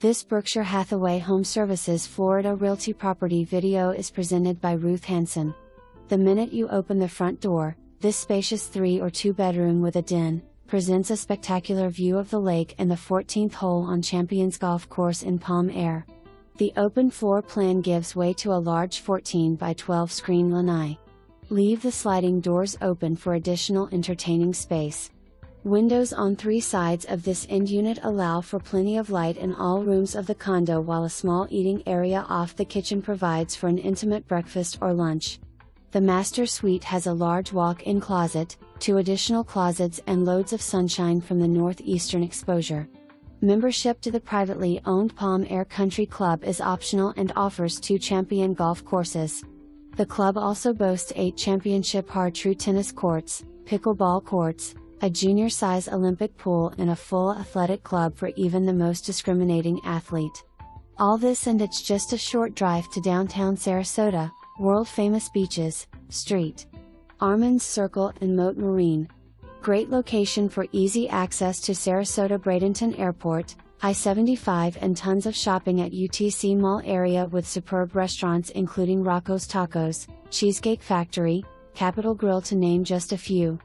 This Berkshire Hathaway HomeServices Florida Realty property video is presented by Ruth Hanson. The minute you open the front door, this spacious 3- or 2-bedroom with a den presents a spectacular view of the lake and the 14th hole on Champions Golf Course in Palm Aire. The open floor plan gives way to a large 14 by 12 screen lanai. Leave the sliding doors open for additional entertaining space. Windows on 3 sides of this end unit allow for plenty of light in all rooms of the condo, while a small eating area off the kitchen provides for an intimate breakfast or lunch. The master suite has a large walk-in closet, 2 additional closets and loads of sunshine from the northeastern exposure. Membership to the privately owned Palm Aire Country Club is optional and offers 2 champion golf courses. The club also boasts 8 championship Har-Tru tennis courts, pickleball courts, a junior-size Olympic pool and a full athletic club for even the most discriminating athlete. All this, and it's just a short drive to downtown Sarasota, world-famous beaches, St. Armands Circle and Mote Marine. Great location for easy access to Sarasota Bradenton Airport, I-75, and tons of shopping at UTC Mall area with superb restaurants including Rocco's Tacos, Cheesecake Factory, Capital Grille, to name just a few.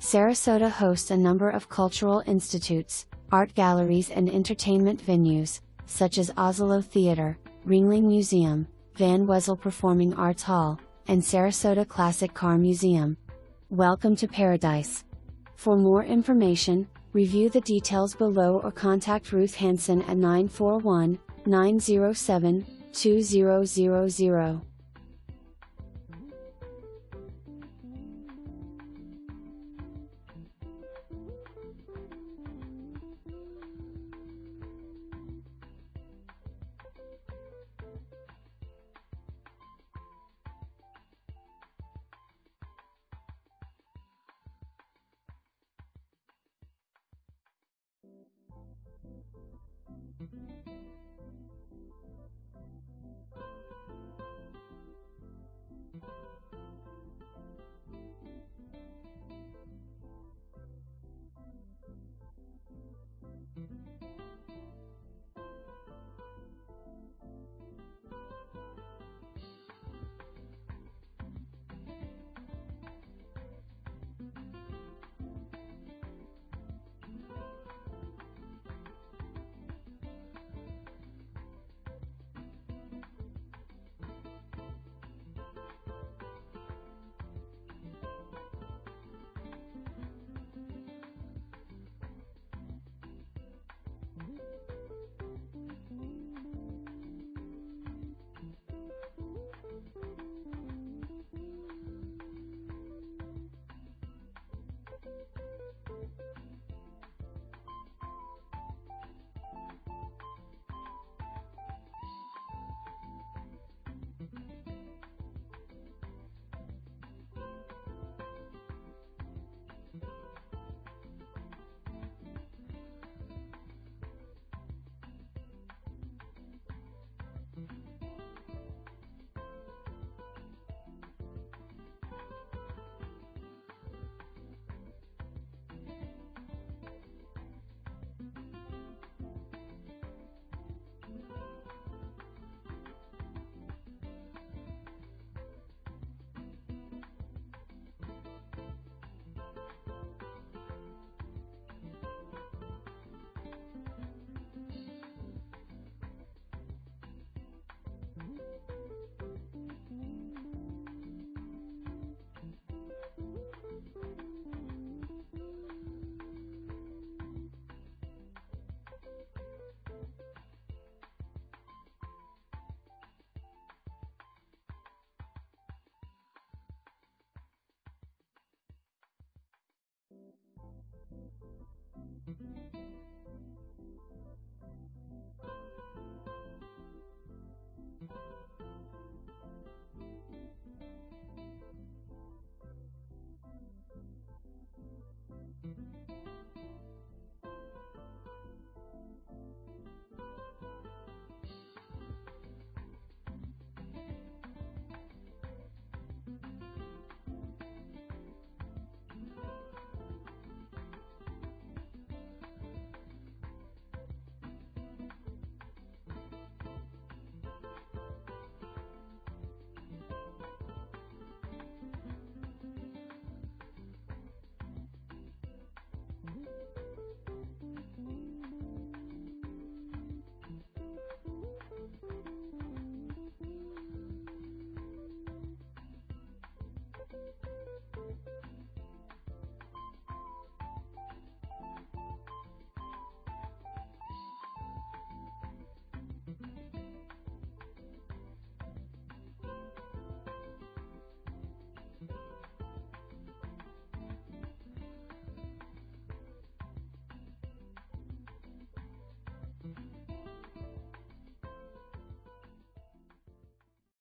Sarasota hosts a number of cultural institutes, art galleries and entertainment venues, such as Asolo Theater, Ringling Museum, Van Wezel Performing Arts Hall, and Sarasota Classic Car Museum. Welcome to Paradise. For more information, review the details below or contact Ruth Hanson at 941-907-2000.